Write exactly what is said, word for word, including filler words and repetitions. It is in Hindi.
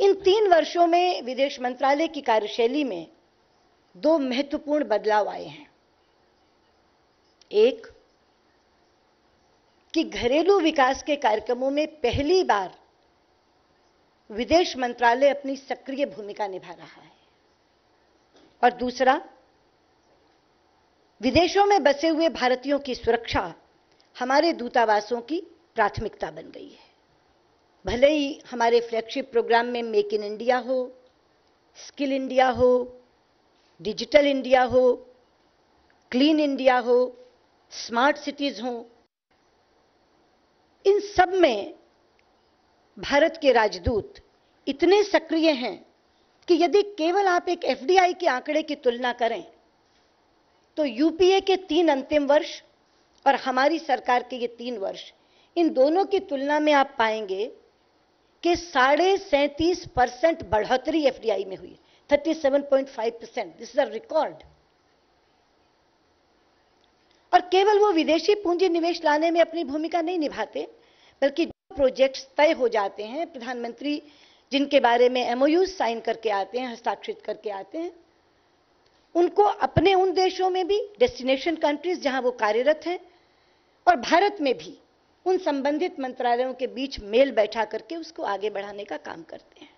इन तीन वर्षों में विदेश मंत्रालय की कार्यशैली में दो महत्वपूर्ण बदलाव आए हैं। एक कि घरेलू विकास के कार्यक्रमों में पहली बार विदेश मंत्रालय अपनी सक्रिय भूमिका निभा रहा है, और दूसरा विदेशों में बसे हुए भारतीयों की सुरक्षा हमारे दूतावासों की प्राथमिकता बन गई है। भले ही हमारे फ्लैगशिप प्रोग्राम में मेक इन इंडिया हो, स्किल इंडिया हो, डिजिटल इंडिया हो, क्लीन इंडिया हो, स्मार्ट सिटीज हो, इन सब में भारत के राजदूत इतने सक्रिय हैं कि यदि केवल आप एक एफ डी आई के आंकड़े की तुलना करें तो यू पी ए के तीन अंतिम वर्ष और हमारी सरकार के ये तीन वर्ष, इन दोनों की तुलना में आप पाएंगे कि साढ़े सैंतीस परसेंट बढ़ोतरी एफ डी आई में हुई, thirty seven point five percent. This is a record. और केवल वो विदेशी पूंजी निवेश लाने में अपनी भूमिका नहीं निभाते, बल्कि जो प्रोजेक्ट्स तय हो जाते हैं, प्रधानमंत्री जिनके बारे में एम ओ यू साइन करके आते हैं, हस्ताक्षरित करके आते हैं, उनको अपने उन देशों में भी, डेस्टिनेशन कंट्रीज जहां वो कार्यरत हैं, और भारत में भी उन संबंधित मंत्रालयों के बीच मेल बैठा करके उसको आगे बढ़ाने का काम करते हैं।